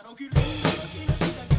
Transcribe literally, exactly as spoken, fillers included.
I don't feel